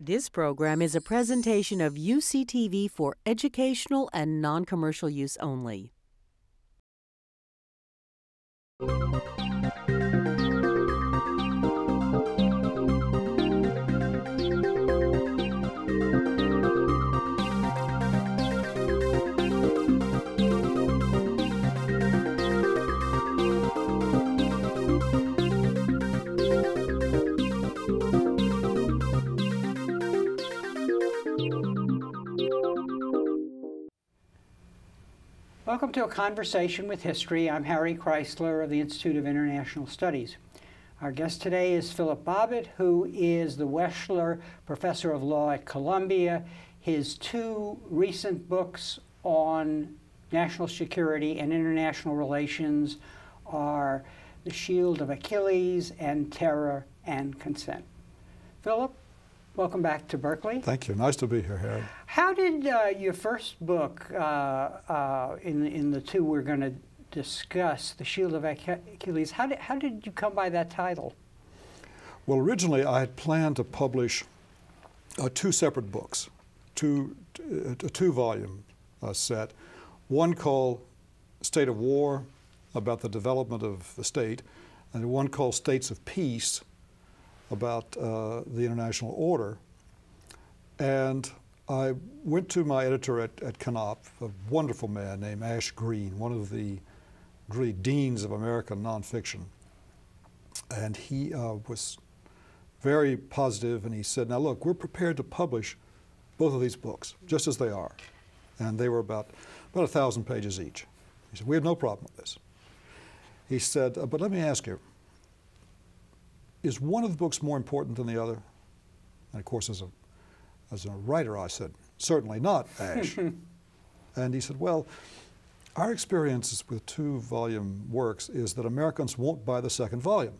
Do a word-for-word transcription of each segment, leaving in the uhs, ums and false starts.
This program is a presentation of U C T V for educational and non-commercial use only. Welcome to A Conversation with History. I'm Harry Kreisler of the Institute of International Studies. Our guest today is Philip Bobbitt, who is the Wechsler Professor of Law at Columbia. His two recent books on national security and international relations are The Shield of Achilles and Terror and Consent. Philip, welcome back to Berkeley. Thank you. Nice to be here, Harry. How did uh, your first book, uh, uh, in, in the two we're going to discuss, The Shield of Achilles, how did, how did you come by that title? Well, originally I had planned to publish uh, two separate books, two, a two-volume uh, set, one called State of War, about the development of the state, and one called States of Peace, about uh, the international order. And I went to my editor at, at Knopf, a wonderful man named Ash Green, one of the really deans of American nonfiction. And he uh, was very positive, and he said, now look, we're prepared to publish both of these books, just as they are. And they were about, about a thousand pages each. He said, we have no problem with this. He said, but let me ask you, is one of the books more important than the other? And of course, as a, as a writer, I said, certainly not, Ash. And he said, well, our experience with two-volume works is that Americans won't buy the second volume.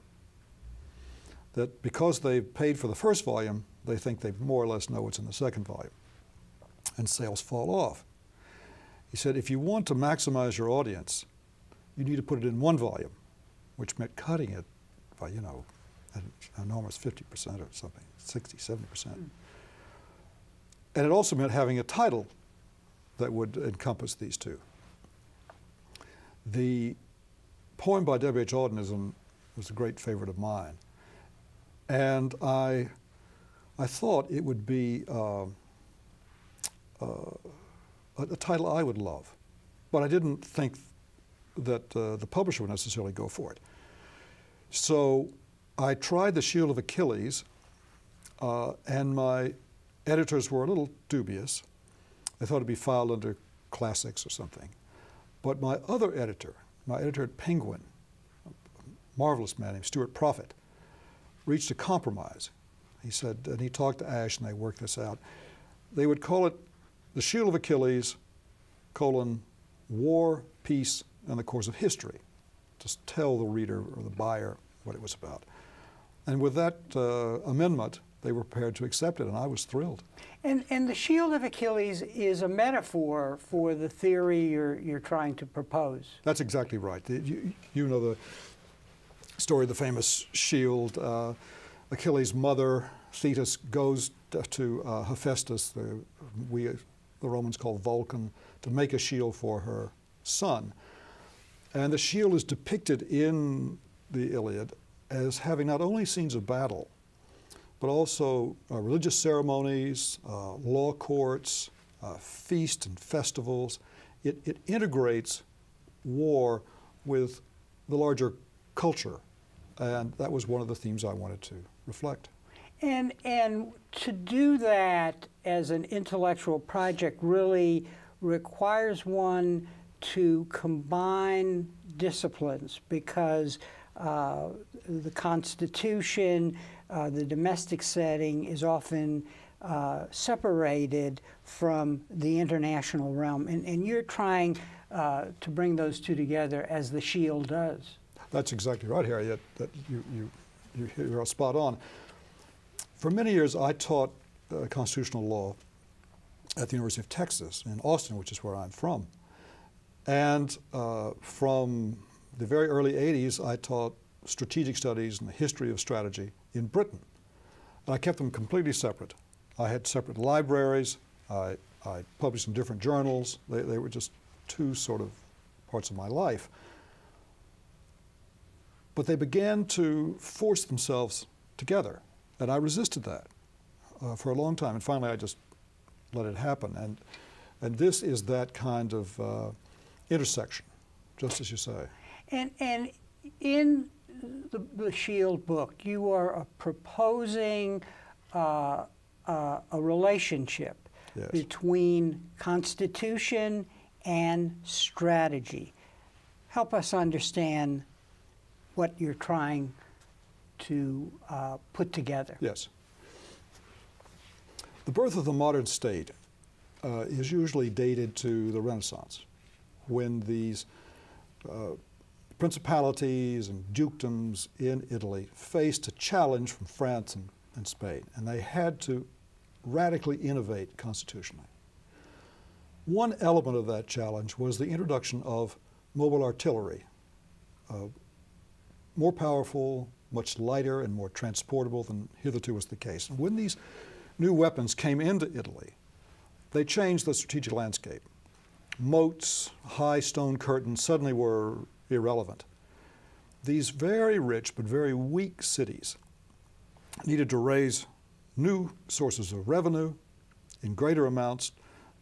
That because they paid for the first volume, they think they more or less know what's in the second volume. And sales fall off. He said, if you want to maximize your audience, you need to put it in one volume, which meant cutting it by, you know, an enormous fifty percent or something, sixty, seventy percent. Mm. And it also meant having a title that would encompass these two. The poem by W H Auden was a great favorite of mine. And I, I thought it would be uh, uh, a, a title I would love. But I didn't think that uh, the publisher would necessarily go for it. So I tried The Shield of Achilles, uh, and my editors were a little dubious. They thought it'd be filed under classics or something. But my other editor, my editor at Penguin, a marvelous man named Stuart Prophet, reached a compromise. He said, and he talked to Ash, and they worked this out. They would call it The Shield of Achilles, colon, War, Peace, and the Course of History. Just tell the reader or the buyer what it was about. And with that uh, amendment, they were prepared to accept it, and I was thrilled. And, and the Shield of Achilles is a metaphor for the theory you're, you're trying to propose. That's exactly right. The, you, you know the story of the famous shield. Uh, Achilles' mother, Thetis, goes to uh, Hephaestus, the, we, the Romans call Vulcan, to make a shield for her son. And the shield is depicted in the Iliad as having not only scenes of battle, but also uh, religious ceremonies, uh, law courts, uh, feasts and festivals. It, it integrates war with the larger culture, and that was one of the themes I wanted to reflect. And, and to do that as an intellectual project really requires one to combine disciplines, because uh, the Constitution, Uh, the domestic setting is often uh, separated from the international realm, and, and you're trying uh, to bring those two together as the shield does. That's exactly right, Harry. That, that you, you, you're spot on. For many years, I taught uh, constitutional law at the University of Texas in Austin, which is where I'm from. And uh, from the very early eighties, I taught strategic studies and the history of strategy in Britain. And I kept them completely separate. I had separate libraries. I, I published in different journals. They, they were just two sort of parts of my life. But they began to force themselves together, and I resisted that uh, for a long time. And finally, I just let it happen. And and this is that kind of uh, intersection, just as you say. And and in the, the Shield book, you are uh, proposing uh, uh, a relationship yes. between constitution and strategy. Help us understand what you're trying to uh, put together. Yes. The birth of the modern state uh, is usually dated to the Renaissance, when these uh, principalities and dukedoms in Italy faced a challenge from France and, and Spain, and they had to radically innovate constitutionally. One element of that challenge was the introduction of mobile artillery, uh, more powerful, much lighter and more transportable than hitherto was the case. And when these new weapons came into Italy, they changed the strategic landscape. Moats, high stone curtains suddenly were irrelevant. These very rich but very weak cities needed to raise new sources of revenue in greater amounts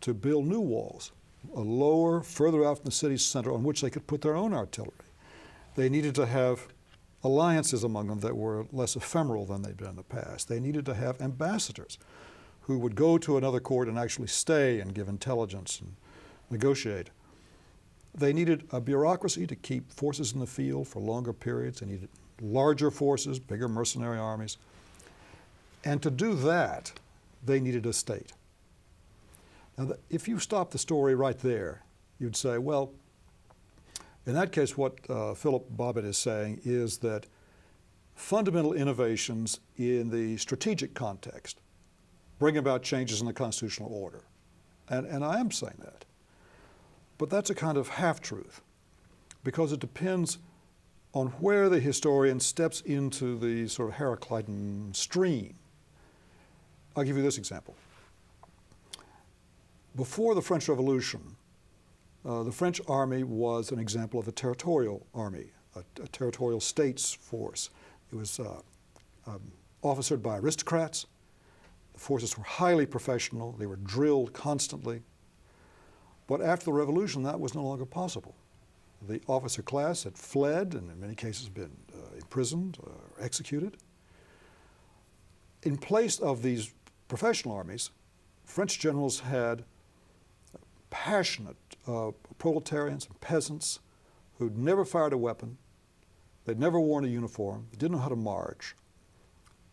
to build new walls, a lower, further out from the city's center, on which they could put their own artillery. They needed to have alliances among them that were less ephemeral than they'd been in the past. They needed to have ambassadors who would go to another court and actually stay and give intelligence and negotiate. They needed a bureaucracy to keep forces in the field for longer periods. They needed larger forces, bigger mercenary armies. And to do that, they needed a state. Now, if you stop the story right there, you'd say, well, in that case, what uh, Philip Bobbitt is saying is that fundamental innovations in the strategic context bring about changes in the constitutional order. And, and I am saying that. But that's a kind of half-truth, because it depends on where the historian steps into the sort of Heraclitan stream. I'll give you this example. Before the French Revolution, Uh, the French army was an example of a territorial army, a, a territorial states force. It was uh, um, officered by aristocrats. The forces were highly professional. They were drilled constantly. But after the revolution, that was no longer possible. The officer class had fled and in many cases been uh, imprisoned or executed. In place of these professional armies, French generals had passionate Uh, proletarians and peasants who'd never fired a weapon, they'd never worn a uniform, they didn't know how to march,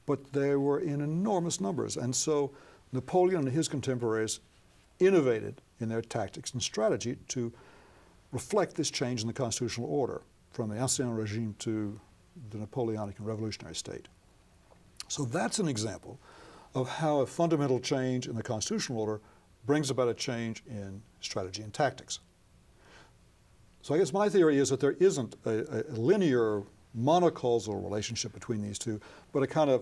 but they were in enormous numbers. And so Napoleon and his contemporaries innovated in their tactics and strategy to reflect this change in the constitutional order from the Ancien Regime to the Napoleonic and revolutionary state. So that's an example of how a fundamental change in the constitutional order brings about a change in strategy and tactics. So I guess my theory is that there isn't a, a linear monocausal relationship between these two, but a kind of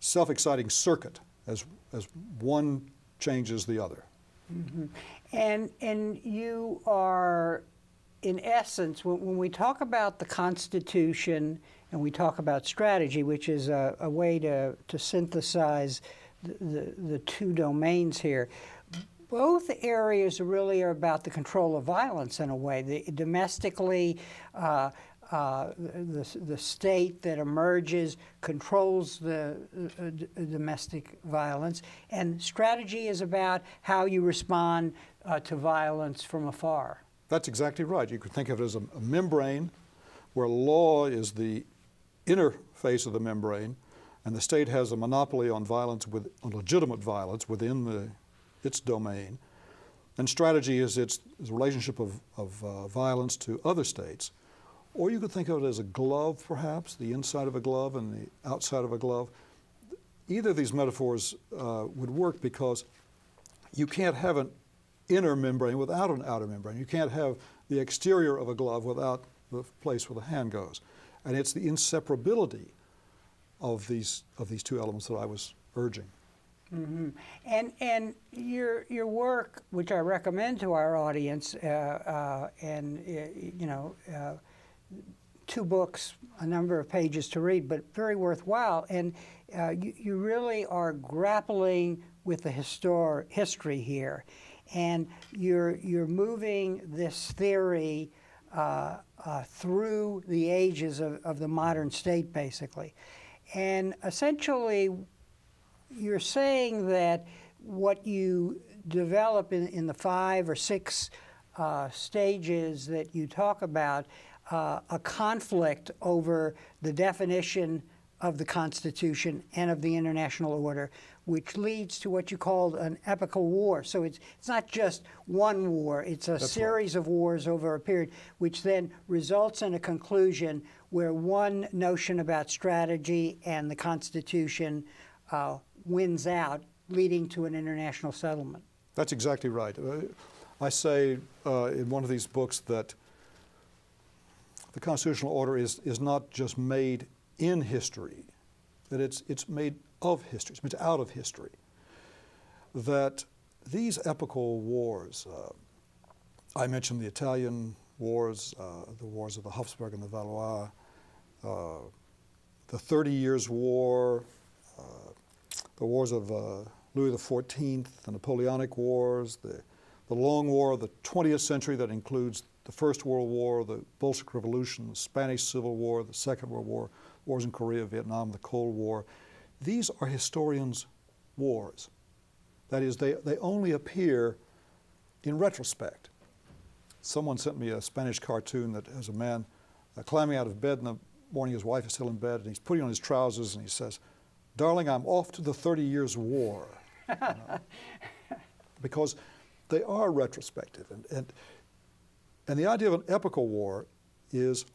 self-exciting circuit as, as one changes the other. Mm-hmm. And, and you are, in essence, when, when we talk about the Constitution and we talk about strategy, which is a, a way to, to synthesize the, the, the two domains here, both areas really are about the control of violence in a way. The, domestically, uh, uh, the, the state that emerges controls the uh, d domestic violence, and strategy is about how you respond uh, to violence from afar. That's exactly right. You could think of it as a, a membrane where law is the inner face of the membrane, and the state has a monopoly on violence, with, on legitimate violence within the its domain, and strategy is its relationship of, of uh, violence to other states. Or you could think of it as a glove, perhaps, the inside of a glove and the outside of a glove. Either of these metaphors uh, would work, because you can't have an inner membrane without an outer membrane. You can't have the exterior of a glove without the place where the hand goes. And it's the inseparability of these, of these two elements that I was urging. Mm-hmm. And and your your work, which I recommend to our audience, uh, uh, and uh, you know, uh, two books, a number of pages to read, but very worthwhile. And uh, you you really are grappling with the histor history here, and you're you're moving this theory uh, uh, through the ages of of the modern state, basically, and essentially. You're saying that what you develop in, in the five or six uh, stages that you talk about, uh, a conflict over the definition of the Constitution and of the international order, which leads to what you called an epical war. So it's, it's not just one war. It's a That's series right. of wars over a period, which then results in a conclusion where one notion about strategy and the Constitution uh, wins out, leading to an international settlement. That's exactly right. Uh, I say uh, in one of these books that the constitutional order is, is not just made in history, that it's, it's made of history, it's made out of history. That these epical wars, uh, I mentioned the Italian wars, uh, the wars of the Habsburg and the Valois, uh, the Thirty Years' War, uh, the wars of uh, Louis the fourteenth, the Napoleonic Wars, the, the long war of the twentieth century that includes the First World War, the Bolshevik Revolution, the Spanish Civil War, the Second World War, wars in Korea, Vietnam, the Cold War. These are historians' wars. That is, they, they only appear in retrospect. Someone sent me a Spanish cartoon that has a man uh, climbing out of bed in the morning, his wife is still in bed, and he's putting on his trousers and he says, "Darling, I'm off to the thirty years war, you know, because they are retrospective. And, and, and the idea of an epical war is,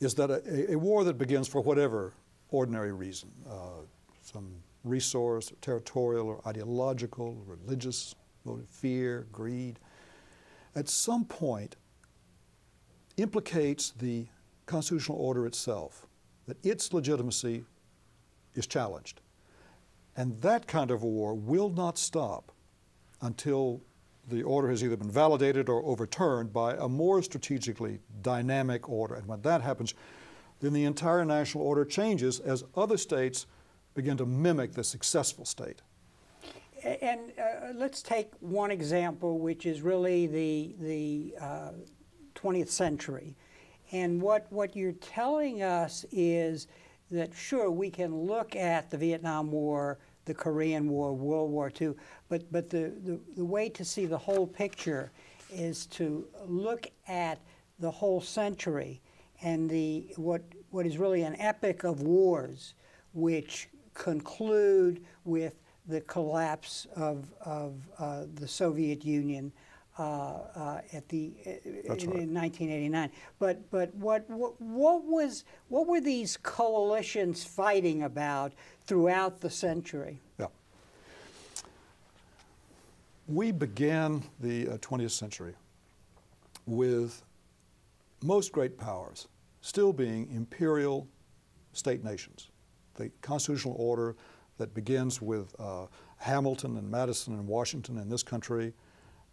is that a, a war that begins for whatever ordinary reason, uh, some resource, or territorial, or ideological, religious, motive, fear, greed, at some point implicates the constitutional order itself, that its legitimacy is challenged. And that kind of a war will not stop until the order has either been validated or overturned by a more strategically dynamic order. And when that happens, then the entire national order changes as other states begin to mimic the successful state. And uh, let's take one example, which is really the, the uh, twentieth century. And what, what you're telling us is that sure, we can look at the Vietnam War, the Korean War, World War Two, but, but the, the, the way to see the whole picture is to look at the whole century and the, what, what is really an epic of wars, which conclude with the collapse of, of uh, the Soviet Union uh, uh, at the, That's in, right. in nineteen eighty-nine. But, but what, what, what, was, what were these coalitions fighting about throughout the century? Yeah. We began the uh, twentieth century with most great powers still being imperial state nations. The constitutional order that begins with uh, Hamilton and Madison and Washington in this country,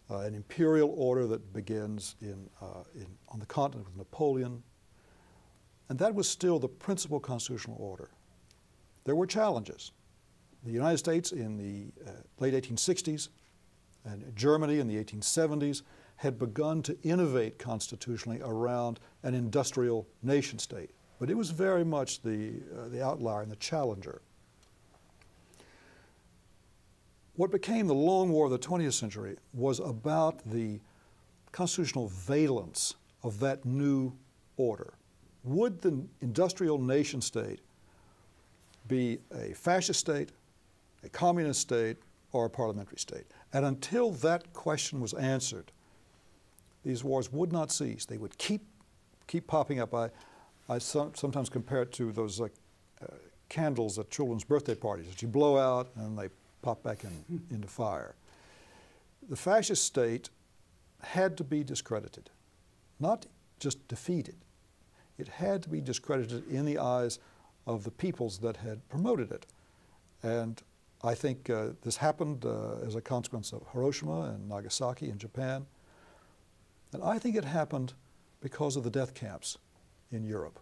uh, an imperial order that begins in, uh, in, on the continent with Napoleon. And that was still the principal constitutional order. There were challenges. The United States in the uh, late eighteen sixties and Germany in the eighteen seventies had begun to innovate constitutionally around an industrial nation state. But it was very much the, uh, the outlier and the challenger. What became the long war of the twentieth century was about the constitutional valence of that new order. Would the industrial nation state be a fascist state, a communist state, or a parliamentary state? And until that question was answered, these wars would not cease. They would keep, keep popping up. I, I some, sometimes compare it to those uh, uh, candles at children's birthday parties that you blow out and they pop back in, into fire. The fascist state had to be discredited, not just defeated. It had to be discredited in the eyes of the peoples that had promoted it. And I think uh, this happened uh, as a consequence of Hiroshima and Nagasaki in Japan. And I think it happened because of the death camps in Europe.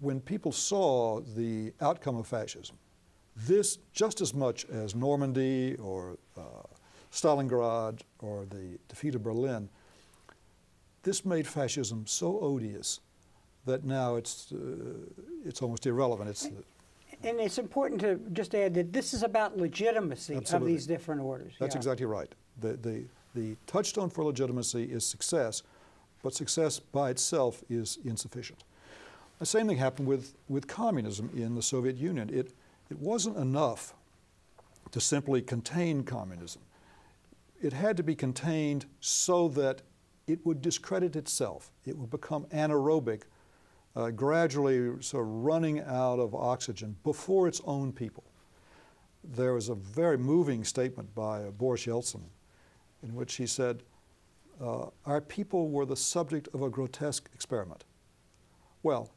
When people saw the outcome of fascism, this, just as much as Normandy or uh, Stalingrad or the defeat of Berlin, this made fascism so odious that now it's, uh, it's almost irrelevant. It's, and it's important to just add that this is about legitimacy. Absolutely. Of these different orders. That's yeah. exactly right. The, the, the touchstone for legitimacy is success, but success by itself is insufficient. The same thing happened with, with communism in the Soviet Union. It, it wasn't enough to simply contain communism. It had to be contained so that it would discredit itself. It would become anaerobic, uh, gradually sort of running out of oxygen before its own people. There was a very moving statement by uh, Boris Yeltsin in which he said, uh, our people were the subject of a grotesque experiment. Well,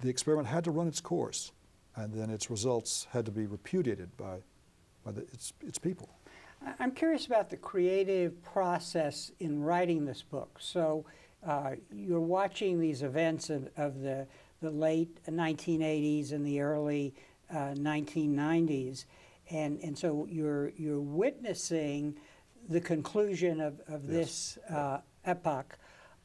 the experiment had to run its course, and then its results had to be repudiated by, by the, its, its people. I'm curious about the creative process in writing this book. So uh, you're watching these events of, of the, the late nineteen eighties and the early uh, nineteen nineties, and, and so you're, you're witnessing the conclusion of, of this yes. uh, epoch.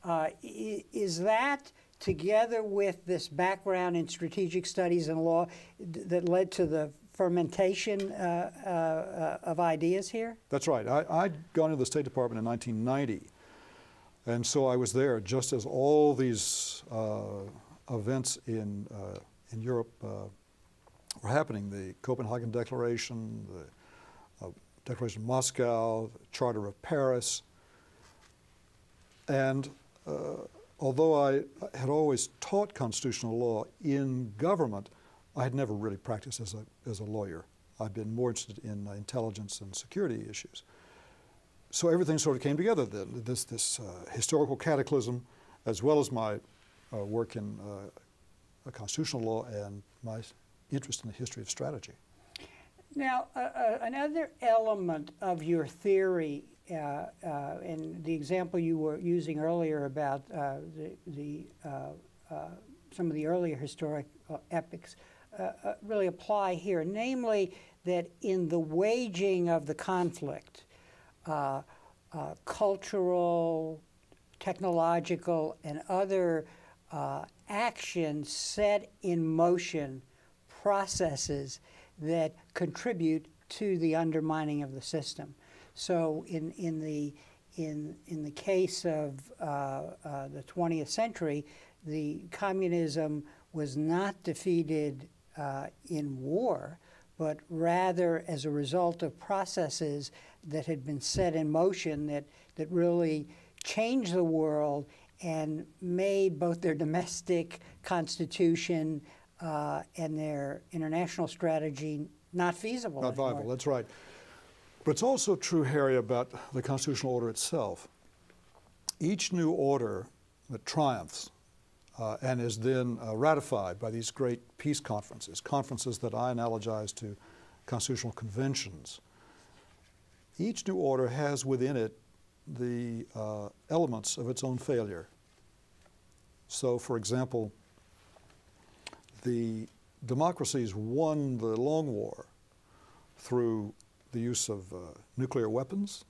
Uh, is that, together with this background in strategic studies and law, that led to the fermentation uh, uh, of ideas here? That's right. I, I'd gone to the State Department in nineteen ninety, and so I was there just as all these uh, events in, uh, in Europe uh, were happening. The Copenhagen Declaration, the uh, Declaration of Moscow, the Charter of Paris. And uh, although I had always taught constitutional law in government, I had never really practiced as a, as a lawyer. I'd been more interested in intelligence and security issues. So everything sort of came together then, this, this uh, historical cataclysm, as well as my uh, work in uh, constitutional law and my interest in the history of strategy. Now, uh, uh, another element of your theory, uh, uh, and the example you were using earlier about uh, the, the, uh, uh, some of the earlier historic uh, epics, Uh, uh, really apply here, namely that in the waging of the conflict, uh, uh, cultural, technological, and other uh, actions set in motion processes that contribute to the undermining of the system. So in, in, the, in, in the case of uh, uh, the twentieth century, the communism was not defeated Uh, in war, but rather as a result of processes that had been set in motion that, that really changed the world and made both their domestic constitution uh, and their international strategy not feasible. Not viable, anymore. That's right. But it's also true, Harry, about the constitutional order itself. Each new order that triumphs Uh, and is then uh, ratified by these great peace conferences, conferences that I analogize to constitutional conventions. Each new order has within it the uh, elements of its own failure. So, for example, the democracies won the Long War through the use of uh, nuclear weapons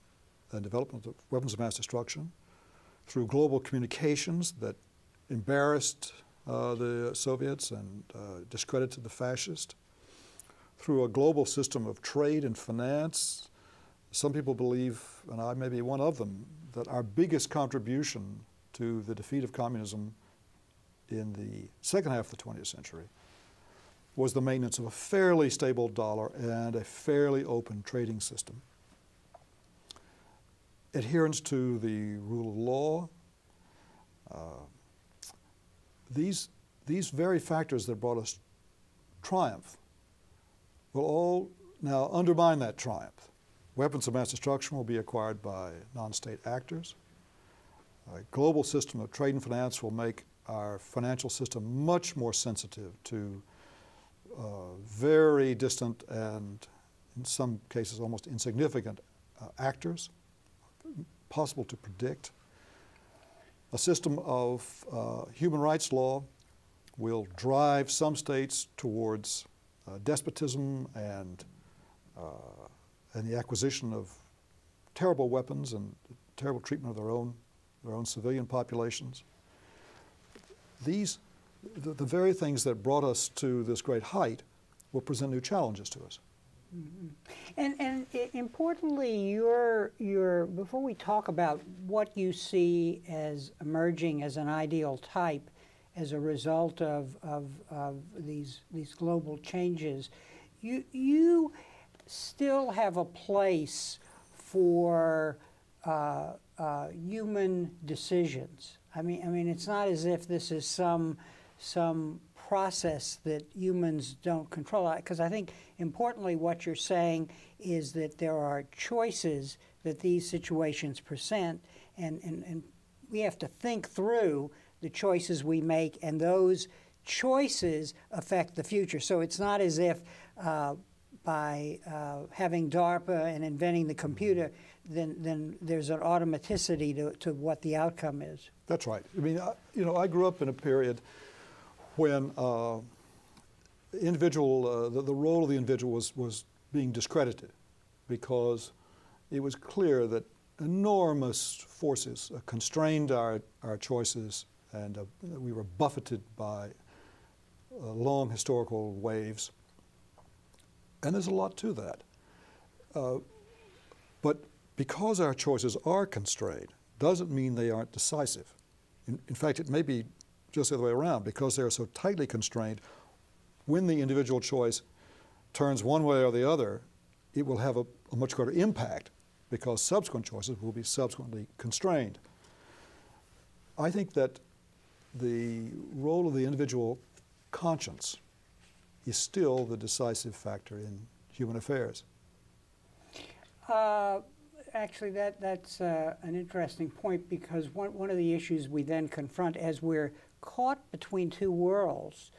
and development of weapons of mass destruction, through global communications that embarrassed uh, the Soviets and uh, discredited the fascists, through a global system of trade and finance. Some people believe, and I may be one of them, that our biggest contribution to the defeat of communism in the second half of the twentieth century was the maintenance of a fairly stable dollar and a fairly open trading system. Adherence to the rule of law, uh, These, these very factors that brought us triumph will all now undermine that triumph. Weapons of mass destruction will be acquired by non-state actors. A global system of trade and finance will make our financial system much more sensitive to uh, very distant and in some cases almost insignificant uh, actors, possible to predict. A system of uh, human rights law will drive some states towards uh, despotism and, uh, and the acquisition of terrible weapons and terrible treatment of their own, their own civilian populations. These, the, the very things that brought us to this great height will present new challenges to us. Mm-hmm. And, and importantly, your, your, before we talk about what you see as emerging as an ideal type as a result of, of, of these, these global changes, you, you still have a place for uh, uh, human decisions. I mean, I mean, it's not as if this is some, some process that humans don't control, because I think importantly what you're saying is that there are choices that these situations present, and, and, and we have to think through the choices we make, and those choices affect the future. So it's not as if uh, by uh, having DARPA and inventing the computer, then, then there's an automaticity to, to what the outcome is. That's right. I mean, I, you know, I grew up in a period when uh, individual, uh, the, the role of the individual was, was being discredited, because it was clear that enormous forces uh, constrained our, our choices, and uh, we were buffeted by uh, long historical waves. And there's a lot to that. Uh, but because our choices are constrained, doesn't mean they aren't decisive. In, in fact, it may be just the other way around, because they're so tightly constrained, when the individual choice turns one way or the other, it will have a, a much greater impact, because subsequent choices will be subsequently constrained. I think that the role of the individual conscience is still the decisive factor in human affairs. Uh, actually, that, that's uh, an interesting point, because one, one of the issues we then confront as we're caught between two worlds,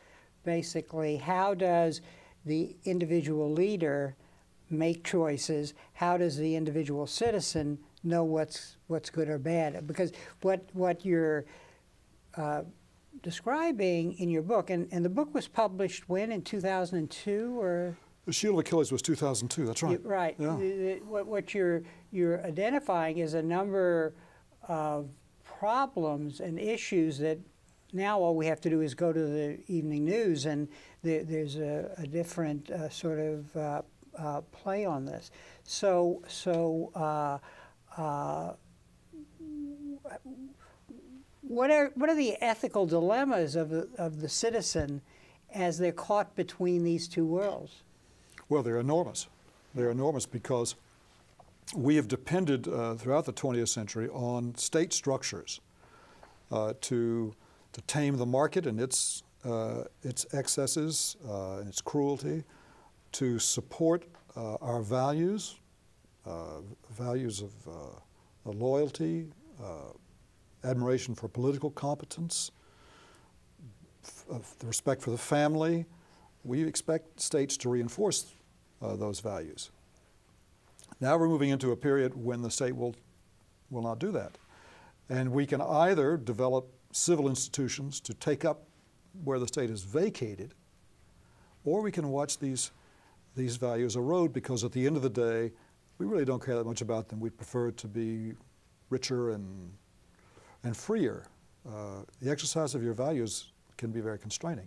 basically, how does the individual leader make choices? How does the individual citizen know what's what's good or bad? Because what what you're uh, describing in your book, and, and the book was published when, in two thousand two, or? The Shield of Achilles was two thousand two, that's right. You, right. Yeah. The, the, what what you're, you're identifying is a number of problems and issues that now all we have to do is go to the evening news, and the, there's a, a different uh, sort of uh, uh, play on this. So, so uh, uh, what are what are the ethical dilemmas of the, of the citizen as they're caught between these two worlds? Well, they're enormous. They're enormous because we have depended uh, throughout the twentieth century on state structures uh, to to tame the market and its uh, its excesses uh, and its cruelty, to support uh, our values, uh, values of uh, loyalty, uh, admiration for political competence, of the respect for the family. We expect states to reinforce uh, those values. Now we're moving into a period when the state will, will not do that. And we can either develop civil institutions to take up where the state is vacated, or we can watch these, these values erode, because at the end of the day, we really don't care that much about them. We'd prefer to be richer and and freer. Uh, the exercise of your values can be very constraining.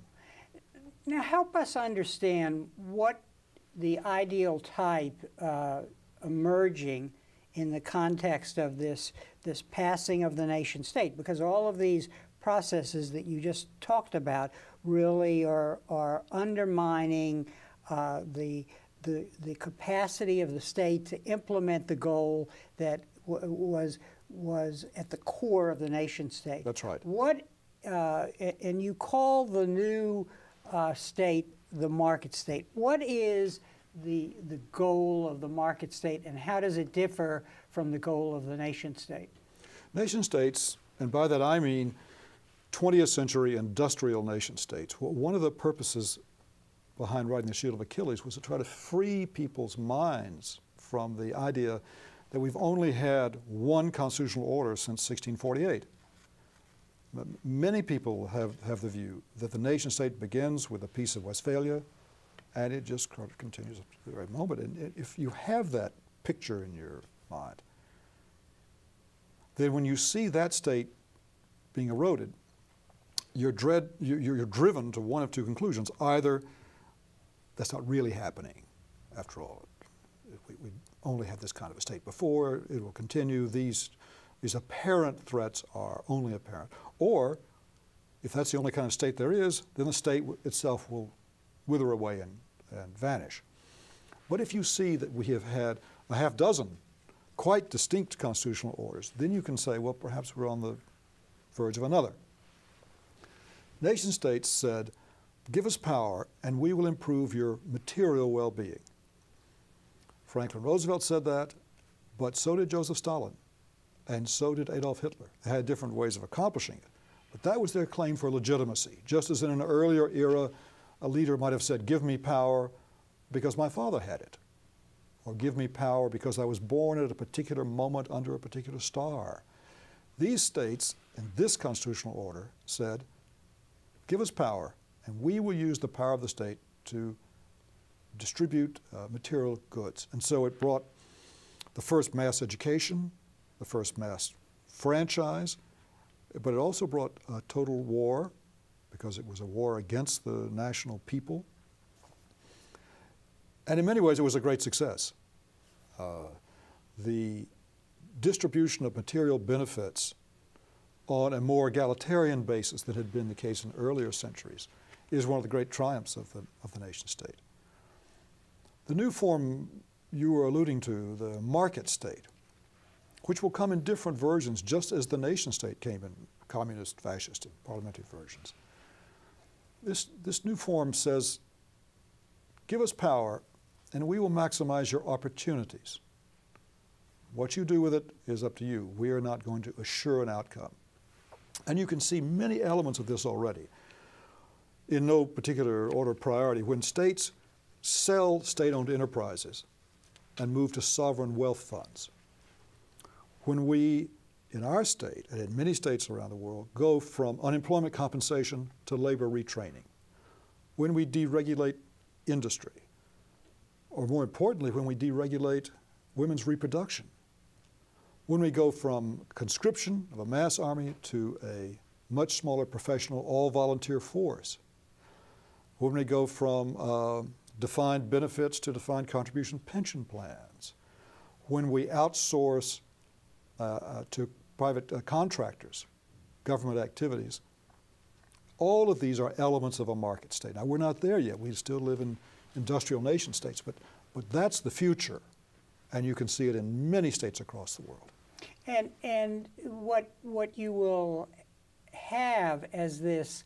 Now help us understand what the ideal type uh, emerging in the context of this, this passing of the nation state, because all of these processes that you just talked about really are, are undermining uh, the, the, the capacity of the state to implement the goal that w was was at the core of the nation state. That's right. What, uh, and you call the new uh, state the market state. What is the, the goal of the market state, and how does it differ from the goal of the nation state? Nation states, and by that I mean twentieth century industrial nation states. One of the purposes behind writing The Shield of Achilles was to try to free people's minds from the idea that we've only had one constitutional order since sixteen forty-eight. Many people have, have the view that the nation state begins with the Peace of Westphalia, and it just continues up to the right moment. And if you have that picture in your mind, then when you see that state being eroded, you're, dread, you're, you're driven to one of two conclusions. Either that's not really happening, after all. We, we only had this kind of a state before. It will continue. These, these apparent threats are only apparent. Or, if that's the only kind of state there is, then the state itself will wither away and, and vanish. But if you see that we have had a half dozen quite distinct constitutional orders, then you can say, well, perhaps we're on the verge of another. Nation states said, give us power and we will improve your material well-being. Franklin Roosevelt said that, but so did Joseph Stalin, and so did Adolf Hitler. They had different ways of accomplishing it, but that was their claim for legitimacy. Just as in an earlier era, a leader might have said, give me power because my father had it, or give me power because I was born at a particular moment under a particular star. These states, in this constitutional order, said, give us power, and we will use the power of the state to distribute uh, material goods. And so it brought the first mass education, the first mass franchise, but it also brought a total war, because it was a war against the national people. And in many ways, it was a great success. Uh, the distribution of material benefits on a more egalitarian basis than had been the case in earlier centuries is one of the great triumphs of the, of the nation state. The new form you were alluding to, the market state, which will come in different versions, just as the nation state came in communist, fascist, and parliamentary versions. This, this new form says, give us power, and we will maximize your opportunities. What you do with it is up to you. We are not going to assure an outcome. And you can see many elements of this already, in no particular order of priority. When states sell state-owned enterprises and move to sovereign wealth funds, when we, in our state, and in many states around the world, go from unemployment compensation to labor retraining, when we deregulate industry, or more importantly, when we deregulate women's reproduction, when we go from conscription of a mass army to a much smaller professional all-volunteer force, when we go from uh, defined benefits to defined contribution pension plans, when we outsource uh, to private uh, contractors government activities, all of these are elements of a market state. Now, we're not there yet. We still live in industrial nation states, but, but that's the future, and you can see it in many states across the world. And, and what, what you will have as this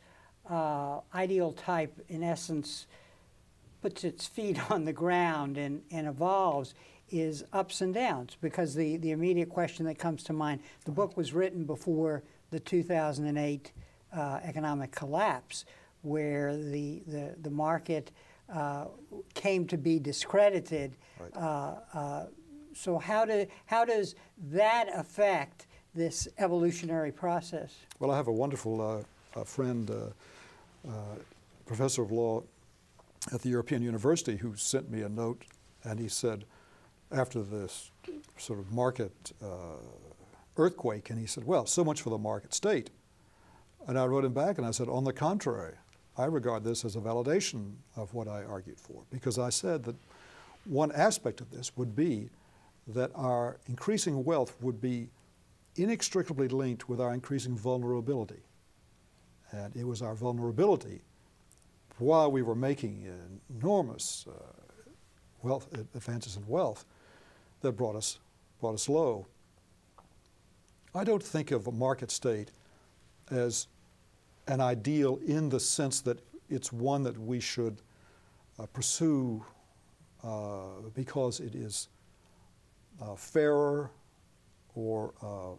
uh, ideal type, in essence, puts its feet on the ground and, and evolves is ups and downs, because the, the immediate question that comes to mind, the book was written before the two thousand eight uh, economic collapse, where the, the, the market uh, came to be discredited. Right. Uh, uh, so how, do, how does that affect this evolutionary process? Well, I have a wonderful uh, a friend, uh, uh, professor of law at the European University, who sent me a note, and he said, after this sort of market uh, earthquake, and he said, well, so much for the market state. And I wrote him back and I said, on the contrary, I regard this as a validation of what I argued for, because I said that one aspect of this would be that our increasing wealth would be inextricably linked with our increasing vulnerability. And it was our vulnerability, while we were making enormous uh, wealth advances in wealth, that brought us, brought us low. I don't think of a market state as an ideal in the sense that it's one that we should uh, pursue uh, because it is uh, fairer or uh,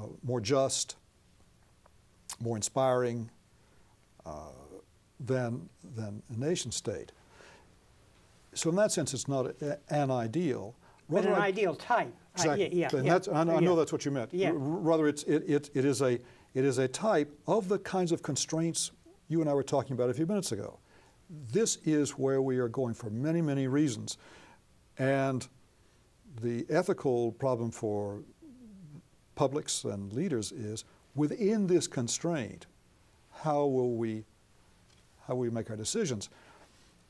uh, more just, more inspiring, uh, than, than a nation state. So in that sense, it's not a, an ideal. Rather, but an I, ideal type. Exactly. I, yeah, yeah, and yeah. That's, I, I know yeah. that's what you meant. Yeah. Rather, it's, it, it, it, is a, it is a type of the kinds of constraints you and I were talking about a few minutes ago. This is where we are going for many, many reasons. And the ethical problem for publics and leaders is, within this constraint, how will we, how will we make our decisions?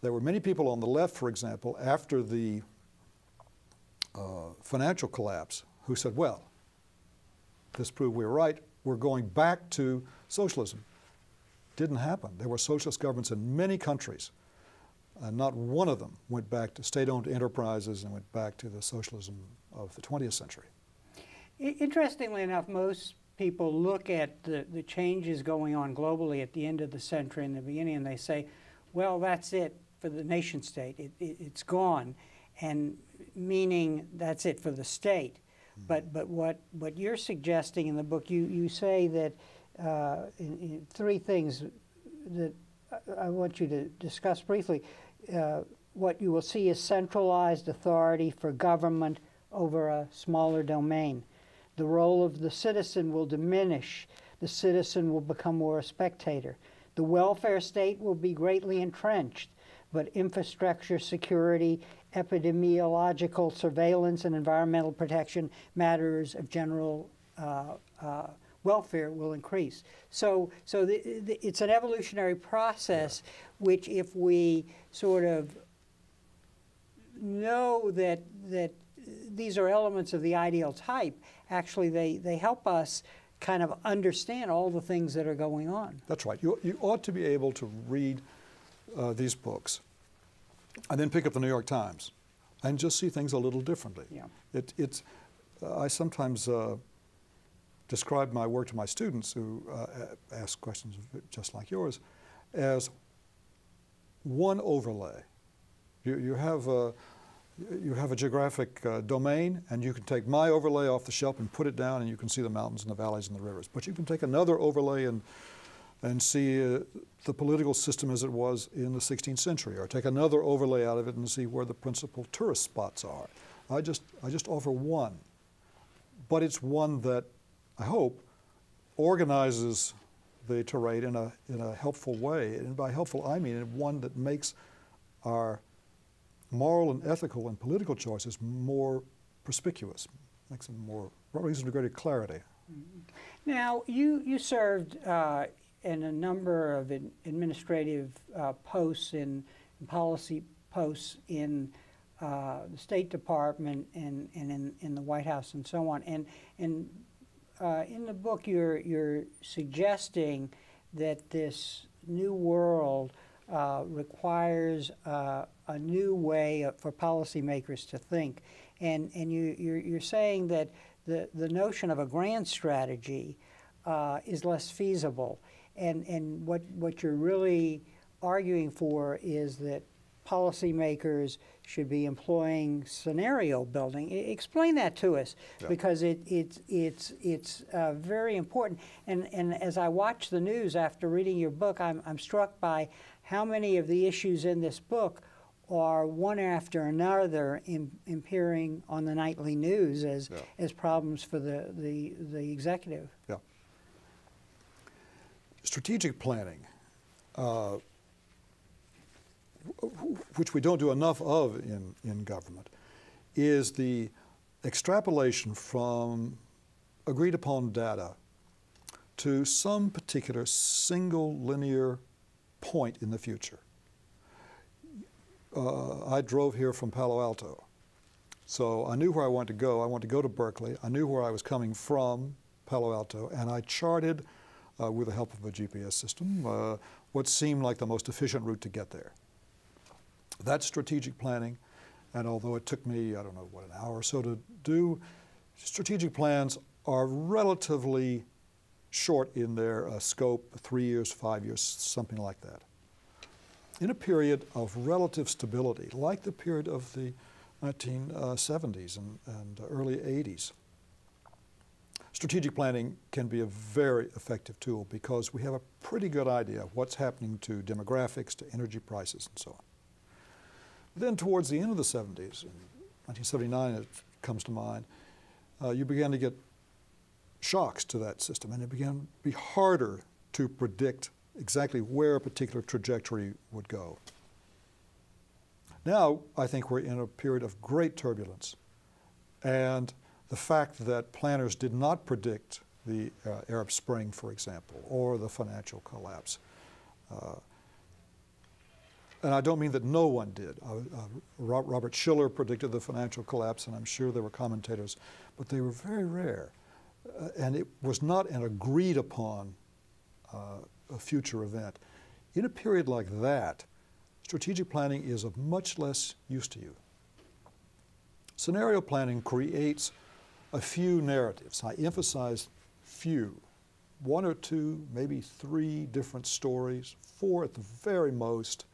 There were many people on the left, for example, after the uh, financial collapse, who said, well, this proved we were right. We're going back to socialism. Didn't happen. There were socialist governments in many countries. Uh, not one of them went back to state-owned enterprises and went back to the socialism of the twentieth century. Interestingly enough, most people look at the, the changes going on globally at the end of the century and the beginning, and they say, well, that's it for the nation state. It, it, it's gone, and meaning that's it for the state. Mm-hmm. But, but what, what you're suggesting in the book, you, you say that uh, in, in three things that I want you to discuss briefly. Uh, what you will see is centralized authority for government over a smaller domain. The role of the citizen will diminish. The citizen will become more a spectator. The welfare state will be greatly entrenched, but infrastructure, security, epidemiological surveillance, and environmental protection, matters of general uh, uh, welfare, will increase. So, so the, the, it's an evolutionary process, yeah, which, if we sort of know that that these are elements of the ideal type, actually they, they help us kind of understand all the things that are going on. That's right. You, you ought to be able to read uh, these books and then pick up the New York Times and just see things a little differently. Yeah. It, it's, uh, I sometimes uh, describe my work to my students who uh, ask questions just like yours as one overlay. You, you have a, you have a geographic uh, domain, and you can take my overlay off the shelf and put it down, and you can see the mountains and the valleys and the rivers. But you can take another overlay and, and see uh, the political system as it was in the sixteenth century, or take another overlay out of it and see where the principal tourist spots are. I just, I just offer one, but it's one that I hope organizes the terrain in a, in a helpful way, and by helpful I mean one that makes our moral and ethical and political choices more perspicuous, makes them more, brings them to greater clarity. Now, you, you served uh, in a number of in administrative uh, posts and policy posts in uh, the State Department and, and in, in the White House and so on. And, and uh, in the book, you're, you're suggesting that this new world Uh, requires uh, a new way for policymakers to think, and and you you're, you're saying that the the notion of a grand strategy uh, is less feasible, and and what what you're really arguing for is that policymakers should be employing scenario building. I, explain that to us, yeah, because it, it, it's, it's uh, very important. And, and as I watch the news after reading your book, I'm, I'm struck by how many of the issues in this book are one after another in, appearing on the nightly news as, yeah, as problems for the, the, the executive. Yeah. Strategic planning, uh, which we don't do enough of in, in government, is the extrapolation from agreed upon data to some particular single linear point in the future. Uh, I drove here from Palo Alto, so I knew where I wanted to go. I wanted to go to Berkeley. I knew where I was coming from, Palo Alto, and I charted, uh, with the help of a G P S system, uh, what seemed like the most efficient route to get there. That's strategic planning, and although it took me, I don't know, what, an hour or so to do, strategic plans are relatively short in their uh, scope, three years, five years, something like that. In a period of relative stability, like the period of the nineteen seventies and, and early eighties, strategic planning can be a very effective tool because we have a pretty good idea of what's happening to demographics, to energy prices, and so on. Then towards the end of the seventies, in nineteen seventy-nine it comes to mind, uh, you began to get shocks to that system, and it began to be harder to predict exactly where a particular trajectory would go. Now, I think we're in a period of great turbulence, and the fact that planners did not predict the uh, Arab Spring, for example, or the financial collapse. Uh, and I don't mean that no one did. Uh, uh, Robert Shiller predicted the financial collapse, and I'm sure there were commentators, but they were very rare. Uh, and it was not an agreed upon uh, a future event. In a period like that, strategic planning is of much less use to you. Scenario planning creates a few narratives. I emphasize few. One or two, maybe three different stories, four at the very most,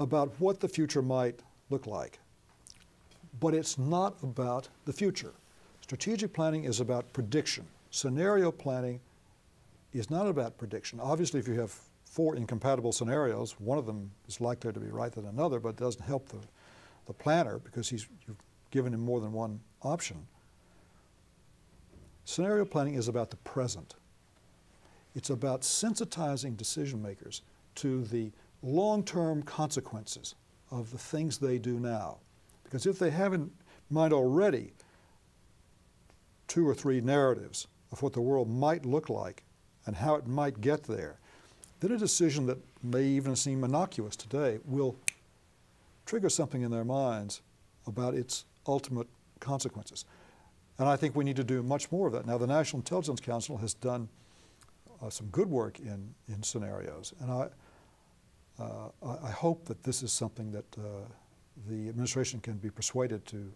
about what the future might look like. But it's not about the future. Strategic planning is about prediction. Scenario planning is not about prediction. Obviously, if you have four incompatible scenarios, one of them is likely to be right than another, but it doesn't help the, the planner because he's, you've given him more than one option. Scenario planning is about the present. It's about sensitizing decision makers to the long-term consequences of the things they do now. Because if they have in mind already two or three narratives of what the world might look like and how it might get there, then a decision that may even seem innocuous today will trigger something in their minds about its ultimate consequences. And I think we need to do much more of that. Now, the National Intelligence Council has done uh, some good work in, in scenarios. And I, uh, I hope that this is something that uh, the administration can be persuaded to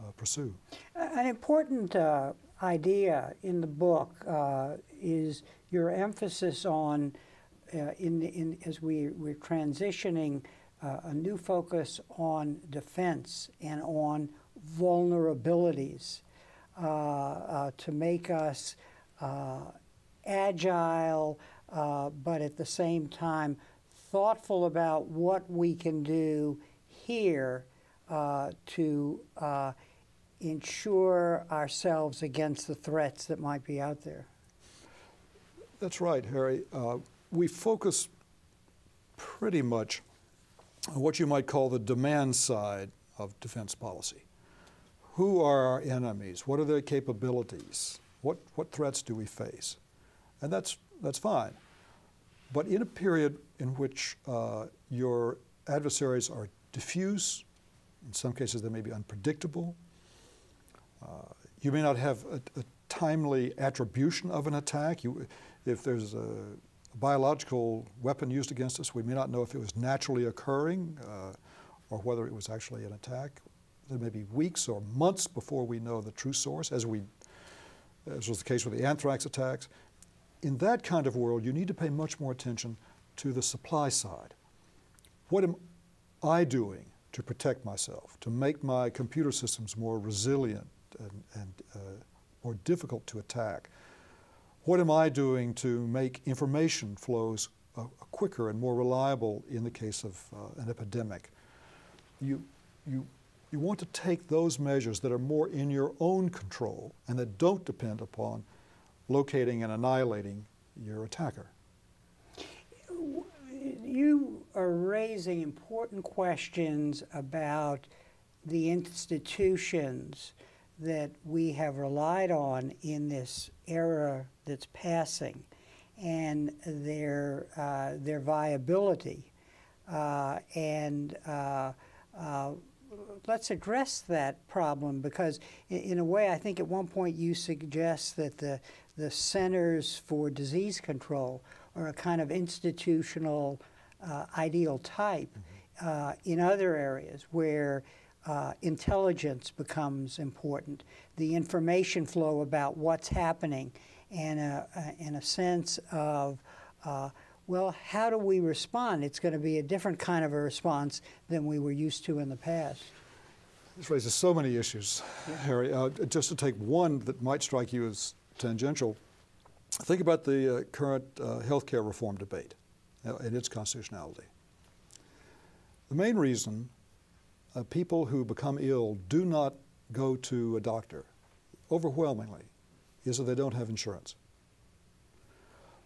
uh, pursue. An important uh, idea in the book uh, is your emphasis on Uh, in, in, as we, we're transitioning uh, a new focus on defense and on vulnerabilities uh, uh, to make us uh, agile, uh, but at the same time thoughtful about what we can do here uh, to uh, ensure ourselves against the threats that might be out there. That's right, Harry. Uh, We focus pretty much on what you might call the demand side of defense policy. Who are our enemies? What are their capabilities? What, what threats do we face? And that's, that's fine. But in a period in which uh, your adversaries are diffuse, in some cases they may be unpredictable, uh, you may not have a, a timely attribution of an attack. You, if there's a biological weapon used against us, we may not know if it was naturally occurring uh, or whether it was actually an attack. There may be weeks or months before we know the true source, as we, as was the case with the anthrax attacks. In that kind of world, you need to pay much more attention to the supply side. What am I doing to protect myself, to make my computer systems more resilient and, and uh, more difficult to attack? What am I doing to make information flows uh, quicker and more reliable in the case of uh, an epidemic? You, you, you want to take those measures that are more in your own control and that don't depend upon locating and annihilating your attacker. You are raising important questions about the institutions that we have relied on in this era that's passing and their, uh, their viability. Uh, and uh, uh, let's address that problem because in, in a way, I think at one point you suggest that the, the Centers for Disease Control are a kind of institutional uh, ideal type mm-hmm. uh, in other areas where Uh, intelligence becomes important, the information flow about what's happening, and a, a, and a sense of, uh, well, how do we respond? It's going to be a different kind of a response than we were used to in the past. This raises so many issues, yeah. Harry. Uh, just to take one that might strike you as tangential, think about the uh, current uh, health care reform debate and its constitutionality. The main reason uh, people who become ill do not go to a doctor, overwhelmingly, is that they don't have insurance.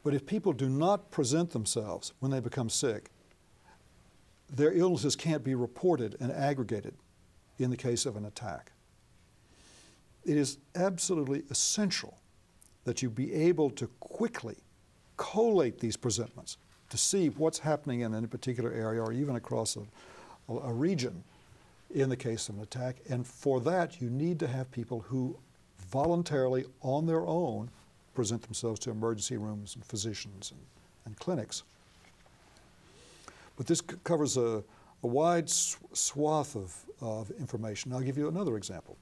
But if people do not present themselves when they become sick, their illnesses can't be reported and aggregated in the case of an attack. It is absolutely essential that you be able to quickly collate these presentments to see what's happening in any particular area or even across a, a region in the case of an attack. And for that, you need to have people who voluntarily, on their own, present themselves to emergency rooms and physicians and, and clinics. But this covers a, a wide sw swath of, of information. I'll give you another example.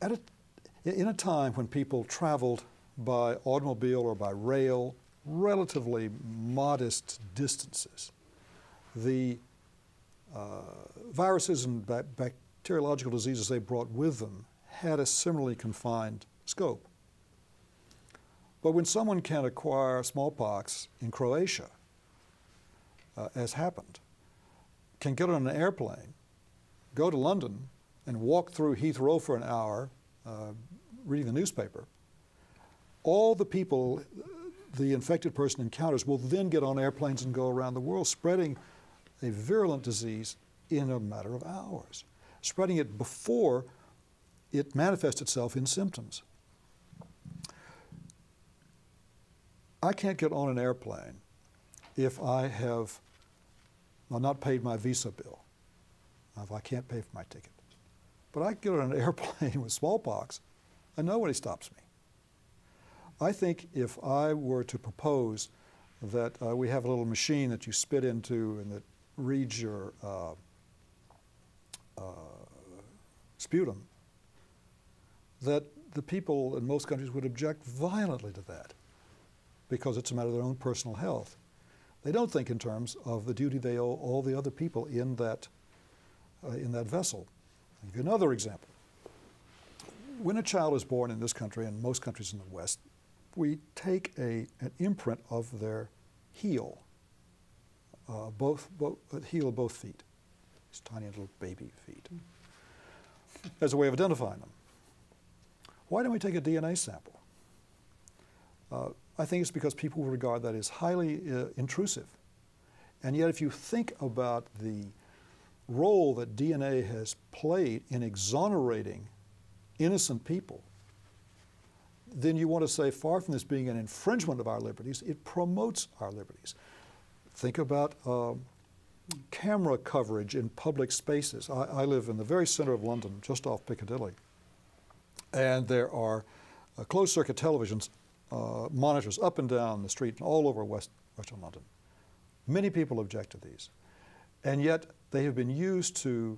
At a, in a time when people traveled by automobile or by rail, relatively modest distances, the uh, viruses and ba bacteriological diseases they brought with them had a similarly confined scope. But when someone can acquire smallpox in Croatia, uh, as happened, can get on an airplane, go to London, and walk through Heathrow for an hour, uh, reading the newspaper, all the people the infected person encounters will then get on airplanes and go around the world, spreading a virulent disease in a matter of hours, spreading it before it manifests itself in symptoms. I can't get on an airplane if I have well, not paid my visa bill, if I can't pay for my ticket. But I can get on an airplane with smallpox and nobody stops me. I think if I were to propose that uh, we have a little machine that you spit into and that reads your uh, uh, sputum, that the people in most countries would object violently to that because it's a matter of their own personal health. They don't think in terms of the duty they owe all the other people in that, uh, in that vessel. I'll give you another example. When a child is born in this country and most countries in the West, we take a, an imprint of their heel, uh, both, both, heel of both feet, these tiny little baby feet, as a way of identifying them. Why don't we take a D N A sample? Uh, I think it's because people regard that as highly uh, intrusive. And yet if you think about the role that D N A has played in exonerating innocent people, then you want to say far from this being an infringement of our liberties, it promotes our liberties. Think about um, camera coverage in public spaces. I, I live in the very center of London, just off Piccadilly. And there are uh, closed-circuit televisions, uh, monitors up and down the street and all over West, Western London. Many people object to these. And yet they have been used to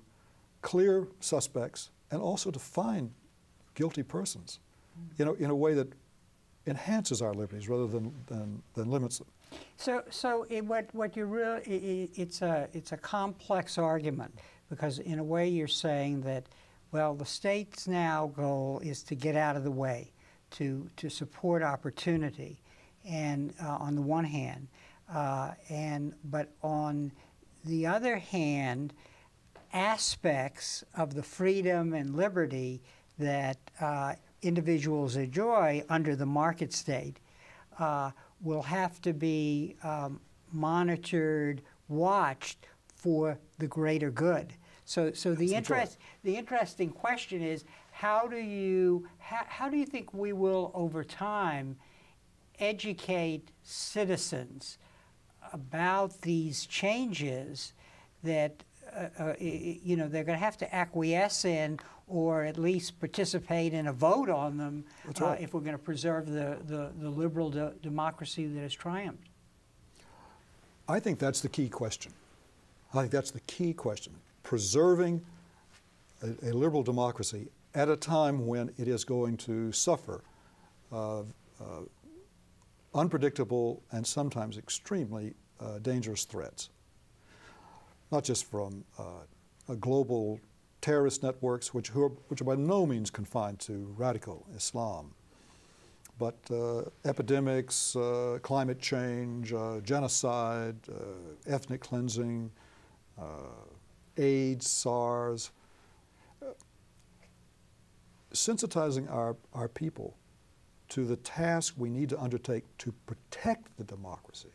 clear suspects and also to find guilty persons in a, in a way that enhances our liberties rather than, than, than limits them. So, so it, what, what you really, it, it's, a, it's a complex argument because in a way you're saying that, well, the state's now goal is to get out of the way, to, to support opportunity, and uh, on the one hand, uh, and but on the other hand, aspects of the freedom and liberty that uh, individuals enjoy under the market state uh, will have to be um, monitored, watched for the greater good. So, so the interest, the interesting question is, how do you, how, how do you think we will over time educate citizens about these changes that uh, uh, you know they're going to have to acquiesce in, or at least participate in a vote on them, uh, right. if we're going to preserve the, the, the liberal de democracy that has triumphed? I think that's the key question. I think that's the key question. Preserving a, a liberal democracy at a time when it is going to suffer uh, uh, unpredictable and sometimes extremely uh, dangerous threats. not just from uh, global terrorist networks, which, who are, which are by no means confined to radical Islam, but uh, epidemics, uh, climate change, uh, genocide, uh, ethnic cleansing, uh, AIDS, SARS, uh, sensitizing our, our people to the task we need to undertake to protect the democracy,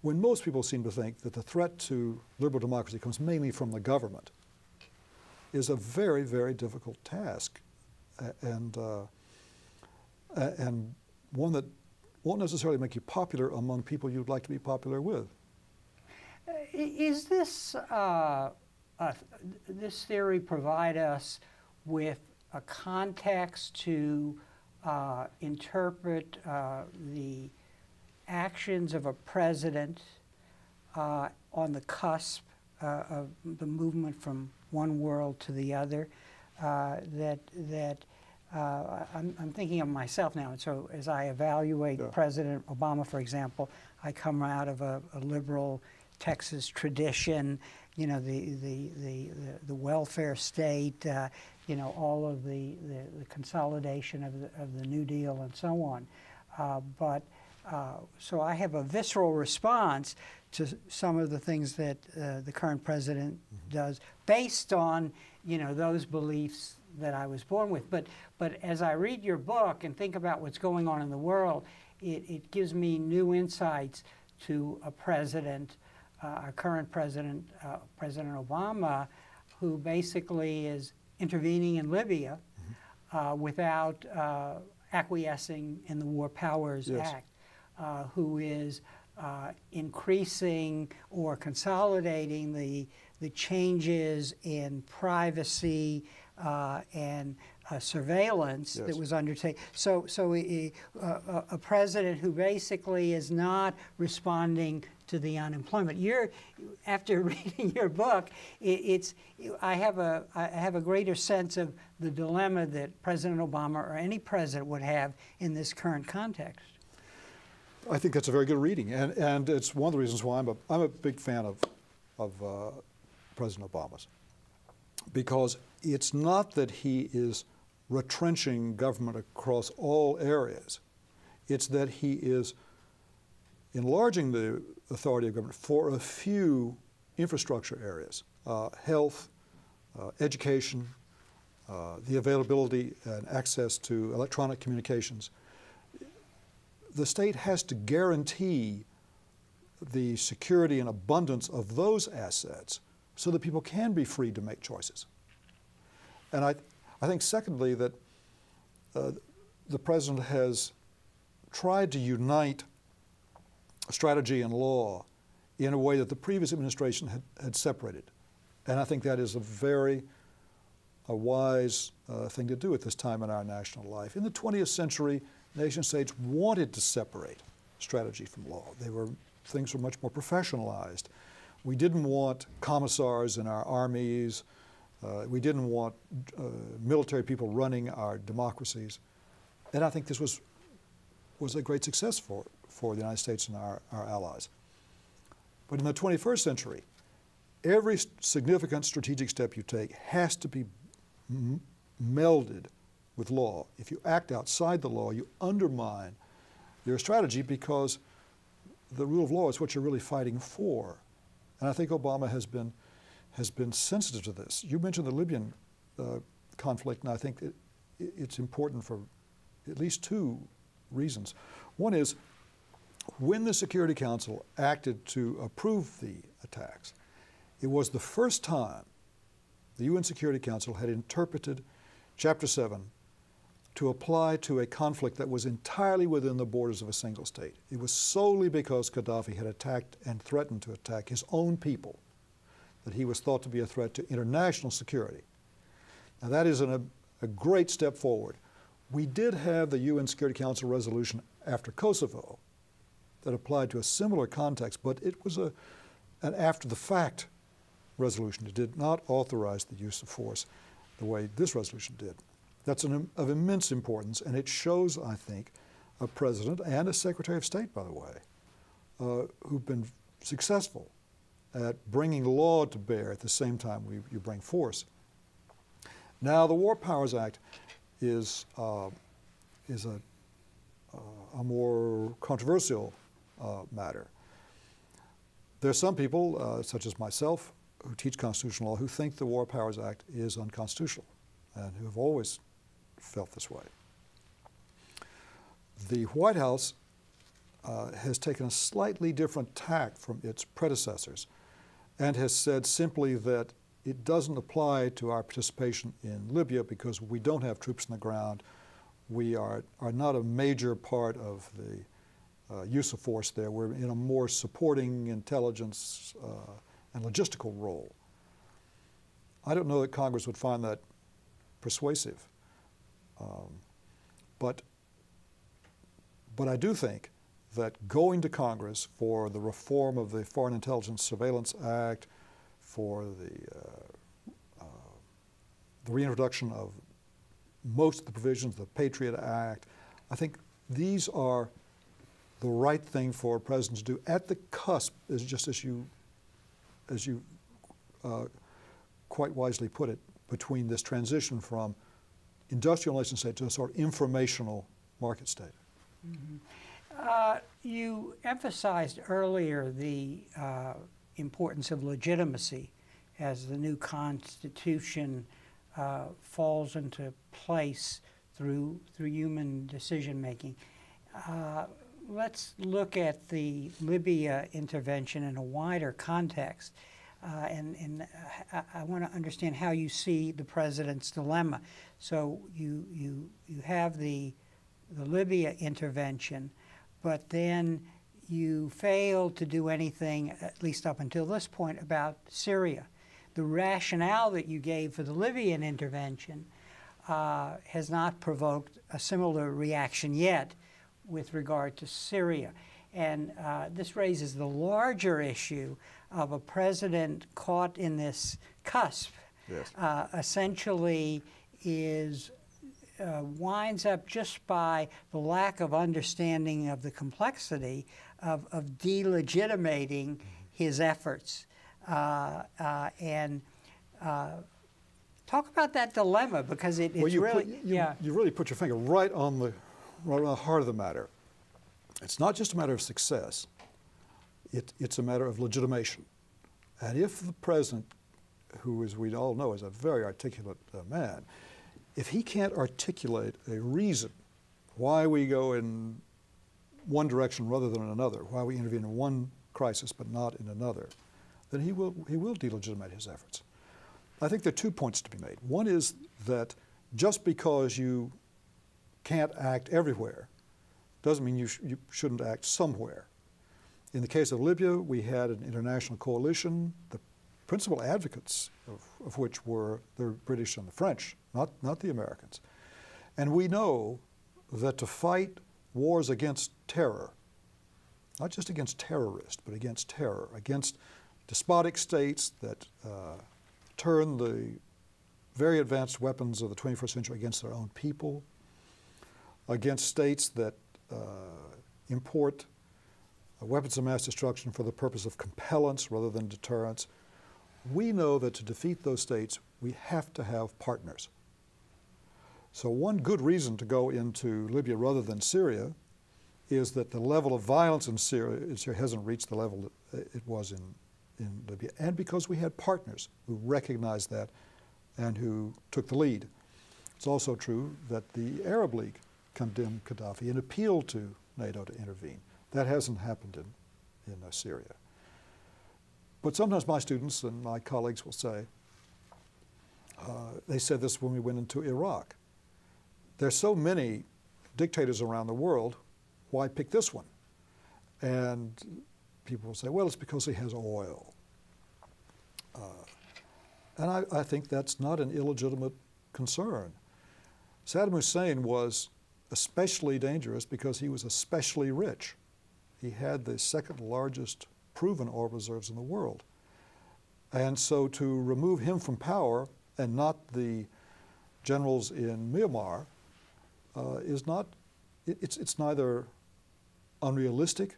when most people seem to think that the threat to liberal democracy comes mainly from the government, is a very, very difficult task, and uh, and one that won't necessarily make you popular among people you'd like to be popular with. Is this uh, uh, this theory provide us with a context to uh, interpret uh, the actions of a president uh, on the cusp uh, of the movement from one world to the other? Uh, that that uh, I'm, I'm thinking of myself now, and so as I evaluate yeah. President Obama, for example, I come out of a, a liberal Texas tradition, you know, the the the the, the welfare state, uh, you know, all of the, the the consolidation of the of the New Deal and so on, uh, but. Uh, so I have a visceral response to some of the things that uh, the current president mm-hmm. does, based on, you know, those beliefs that I was born with. But but as I read your book and think about what's going on in the world, it, it gives me new insights to a president, uh, our current president, uh, President Obama, who basically is intervening in Libya mm-hmm. uh, without uh, acquiescing in the War Powers yes. Act. Uh, who is uh, increasing or consolidating the the changes in privacy uh, and uh, surveillance yes. that was undertaken. So, so a, a, a president who basically is not responding to the unemployment. You're, after reading your book, it, it's I have a I have a greater sense of the dilemma that President Obama or any president would have in this current context. I think that's a very good reading, and, and it's one of the reasons why I'm a, I'm a big fan of, of uh, President Obama's, because it's not that he is retrenching government across all areas. It's that he is enlarging the authority of government for a few infrastructure areas, uh, health, uh, education, uh, the availability and access to electronic communications. The state has to guarantee the security and abundance of those assets so that people can be free to make choices. And I, th I think, secondly, that uh, the president has tried to unite strategy and law in a way that the previous administration had, had separated. And I think that is a very a wise uh, thing to do at this time in our national life. In the twentieth century, nation states wanted to separate strategy from law. They were, things were much more professionalized. We didn't want commissars in our armies. Uh, we didn't want uh, military people running our democracies. And I think this was, was a great success for, for the United States and our, our allies. But in the twenty-first century, every significant strategic step you take has to be m melded with law. If you act outside the law, you undermine your strategy, because the rule of law is what you're really fighting for. And I think Obama has been, has been sensitive to this. You mentioned the Libyan uh, conflict, and I think it, it's important for at least two reasons. One is, when the Security Council acted to approve the attacks, it was the first time the U N Security Council had interpreted Chapter seven to apply to a conflict that was entirely within the borders of a single state. It was solely because Gaddafi had attacked and threatened to attack his own people that he was thought to be a threat to international security. Now that is an, a, a great step forward. We did have the U N Security Council resolution after Kosovo that applied to a similar context, but it was a, an after-the-fact resolution. It did not authorize the use of force the way this resolution did. That's an, of immense importance, and it shows, I think, a president and a secretary of state, by the way, uh, who've been successful at bringing law to bear at the same time we, you bring force. Now, the War Powers Act is, uh, is a, uh, a more controversial uh, matter. There are some people, uh, such as myself, who teach constitutional law, who think the War Powers Act is unconstitutional and who have always felt this way. The White House uh, has taken a slightly different tack from its predecessors and has said simply that it doesn't apply to our participation in Libya because we don't have troops on the ground. We are, are not a major part of the uh, use of force there. We're in a more supporting intelligence uh, and logistical role. I don't know that Congress would find that persuasive, um, but But I do think that going to Congress for the reform of the Foreign Intelligence Surveillance Act, for the, uh, uh, the reintroduction of most of the provisions of the Patriot Act, I think these are the right thing for a president to do at the cusp, is just as you, as you uh, quite wisely put it, between this transition from industrial nation state to a sort of informational market state. Mm-hmm. uh, you emphasized earlier the uh, importance of legitimacy as the new Constitution uh, falls into place through through human decision making. Uh, let's look at the Libya intervention in a wider context, uh, and, and I, I want to understand how you see the president's dilemma. So you you you have the the Libya intervention, but then you failed to do anything, at least up until this point, about Syria. The rationale that you gave for the Libyan intervention uh, has not provoked a similar reaction yet with regard to Syria. And uh, this raises the larger issue of a president caught in this cusp, yes. uh, essentially is Uh, winds up just by the lack of understanding of the complexity of, of delegitimating his efforts. Uh, uh, and uh, talk about that dilemma, because it, it's well, you really, put, you, yeah. you really put your finger right on the right on the heart of the matter. It's not just a matter of success; it, it's a matter of legitimation. And if the president, who, as we all know, is a very articulate uh, man, if he can't articulate a reason why we go in one direction rather than another, why we intervene in one crisis but not in another, then he will, he will delegitimize his efforts. I think there are two points to be made. One is that just because you can't act everywhere doesn't mean you, sh you shouldn't act somewhere. In the case of Libya, we had an international coalition. The principal advocates of, of which were the British and the French, not, not the Americans. And we know that to fight wars against terror, not just against terrorists, but against terror, against despotic states that uh, turn the very advanced weapons of the twenty-first century against their own people, against states that uh, import uh, weapons of mass destruction for the purpose of compellence rather than deterrence. We know that to defeat those states, we have to have partners. So one good reason to go into Libya rather than Syria is that the level of violence in Syria, in Syria hasn't reached the level that it was in, in Libya, and because we had partners who recognized that and who took the lead. It's also true that the Arab League condemned Gaddafi and appealed to NATO to intervene. That hasn't happened in, in uh, Syria. But sometimes my students and my colleagues will say, uh, they said this when we went into Iraq. There's so many dictators around the world, why pick this one? And people will say, well, it's because he has oil. Uh, and I, I think that's not an illegitimate concern. Saddam Hussein was especially dangerous because he was especially rich. He had the second largest proven oil reserves in the world. And so to remove him from power and not the generals in Myanmar uh, is not, it, it's, it's neither unrealistic,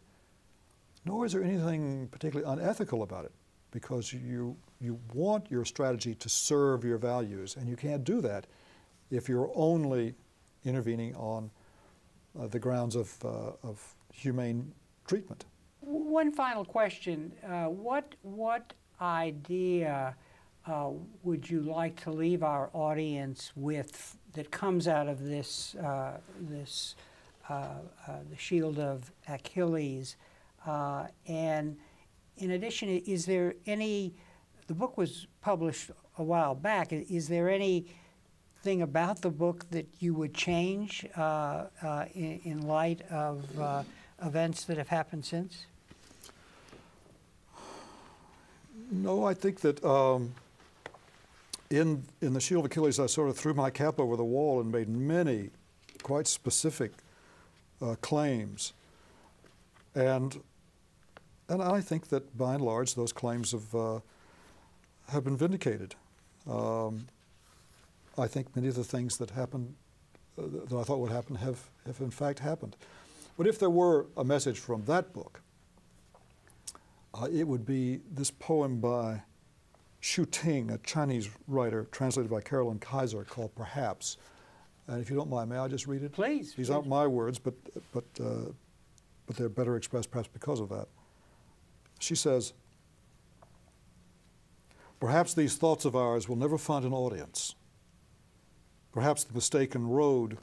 nor is there anything particularly unethical about it, because you, you want your strategy to serve your values, and you can't do that if you're only intervening on uh, the grounds of, uh, of humane treatment. One final question. Uh, what, what idea uh, would you like to leave our audience with that comes out of this, uh, this uh, uh, the Shield of Achilles? Uh, and in addition, is there any, the book was published a while back, is there anything about the book that you would change uh, uh, in, in light of uh, events that have happened since? No, I think that um, in, in The Shield of Achilles, I sort of threw my cap over the wall and made many quite specific uh, claims. And, and I think that, by and large, those claims have, uh, have been vindicated. Um, I think many of the things that happened, uh, that I thought would happen, have, have in fact happened. But if there were a message from that book, Uh, it would be this poem by Xu Ting, a Chinese writer, translated by Carolyn Kaiser, called Perhaps. And if you don't mind, may I just read it? Please. These please. aren't my words, but, but, uh, but they're better expressed perhaps because of that. She says, "Perhaps these thoughts of ours will never find an audience. Perhaps the mistaken road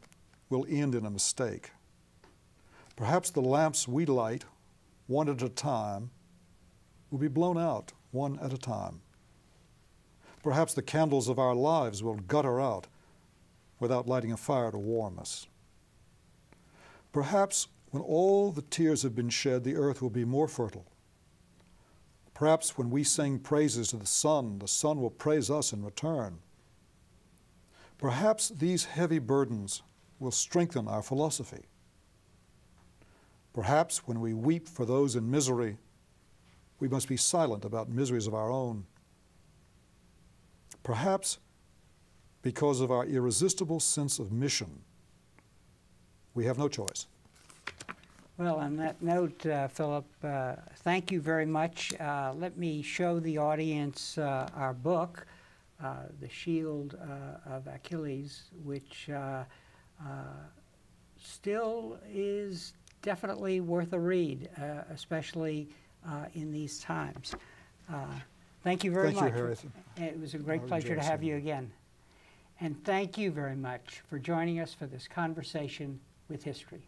will end in a mistake. Perhaps the lamps we light, one at a time, will be blown out one at a time. Perhaps the candles of our lives will gutter out without lighting a fire to warm us. Perhaps when all the tears have been shed, the earth will be more fertile. Perhaps when we sing praises to the sun, the sun will praise us in return. Perhaps these heavy burdens will strengthen our philosophy. Perhaps when we weep for those in misery, we must be silent about miseries of our own. Perhaps because of our irresistible sense of mission, we have no choice." Well, on that note, uh, Philip, uh, thank you very much. Uh, let me show the audience uh, our book, uh, The Shield uh, of Achilles, which uh, uh, still is definitely worth a read, uh, especially Uh, in these times. Uh, thank you very much. Thank you, Harrison. It was a great pleasure to have you again. And thank you very much for joining us for this Conversation with History.